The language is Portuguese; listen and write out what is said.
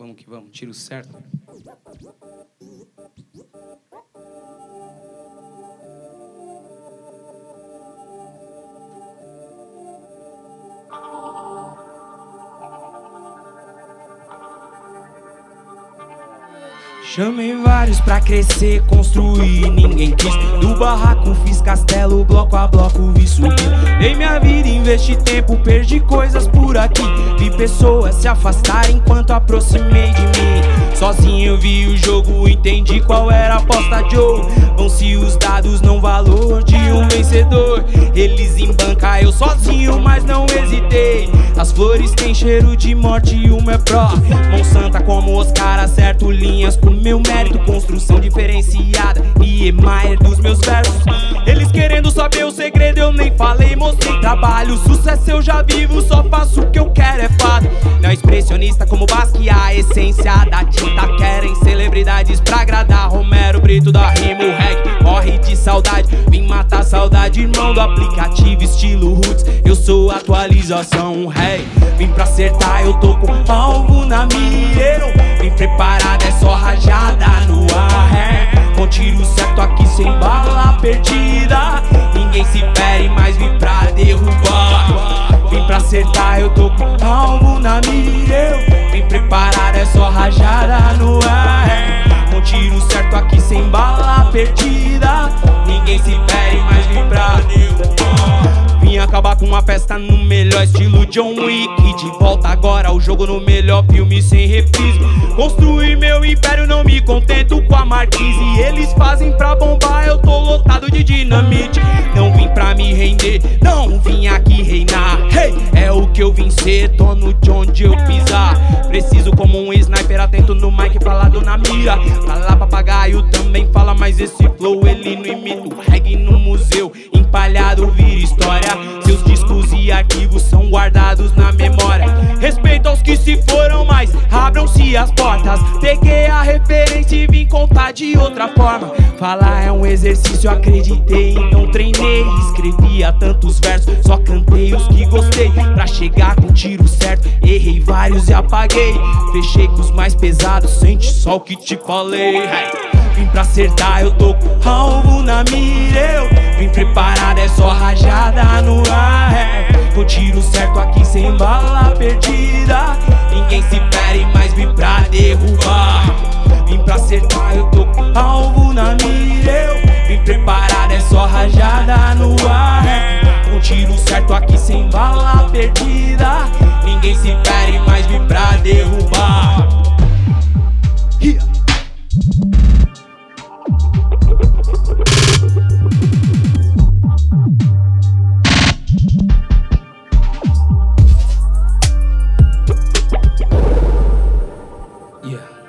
Vamos que vamos, tiro certo. Chamei vários pra crescer, construir, ninguém quis. Do barraco fiz castelo, bloco a bloco vi subir. Dei minha vida, investi tempo, perdi coisas por aqui. Vi pessoas se afastar enquanto aproximei de mim. Sozinho eu vi o jogo, entendi qual era a aposta de ouro. Vão-se os dados, não valor de um vencedor. Eles em banca, eu sozinho, mas não hesitei. As flores têm cheiro de morte e uma é pró. Mão santa como os caras, certo linhas por meu mérito, construção diferenciada e Emayer dos meus versos. Eles querendo saber o segredo, eu nem falei, mostrei trabalho. Sucesso eu já vivo, só faço o que eu quero, é fato. Não expressionista como Basquiat, a essência da tinta. Querem celebridades pra agradar Romero Britto da rima, o reggae morre de saudade. Vim matar saudade, irmão do aplicativo estilo roots. Eu sou atualização, rei. Vim pra acertar, eu tô com alvo na mira. Vim preparado, é só rajada no ar, é. Com tiro certo aqui sem bala perdida. Ninguém se fere, mas vim pra derrubar. Vim pra acertar, eu tô com alvo na mira. Vim preparado, é só rajada no ar, é. Com tiro certo aqui sem bala perdida. Ninguém se fere, mas vim pra derrubar. Vim acabar com uma festa no melhor estilo John Wick. E de volta agora o jogo no melhor filme sem reprise. Construí meu império, não me contento com a marquise. Eles fazem pra bombar, eu tô lotado de dinamite. Não vim pra me render, não vim aqui reinar. Hey, é o que eu vim ser, dono de onde eu pisar. Preciso como um sniper atento no mic, pra lá dou na mira. Pra lá papagaio também fala, mas esse flow ele não imita. O reggae no museu, empalhado vira história. Seus discos e arquivos são guardados na memória. Respeito aos que se foram, mas abram-se as portas. Peguei a referência e vim contar de outra forma. Falar é um exercício, acreditei, então treinei. Escrevia tantos versos, só cantei os que gostei. Pra chegar com o tiro certo, errei vários e apaguei. Fechei com os mais pesados, sente só o que te falei. Vim pra acertar, eu tô com alvo na mira. Eu vim preparado, é só rajada no ar, é. Com tiro certo aqui sem bala perdida. Ninguém se fere, mas vim pra derrubar. Vim pra acertar, eu tô com alvo na mira. Eu vim preparado, é só rajada no ar, é. Com tiro certo aqui sem bala perdida. Ninguém se fere, mas vim pra derrubar. Yeah.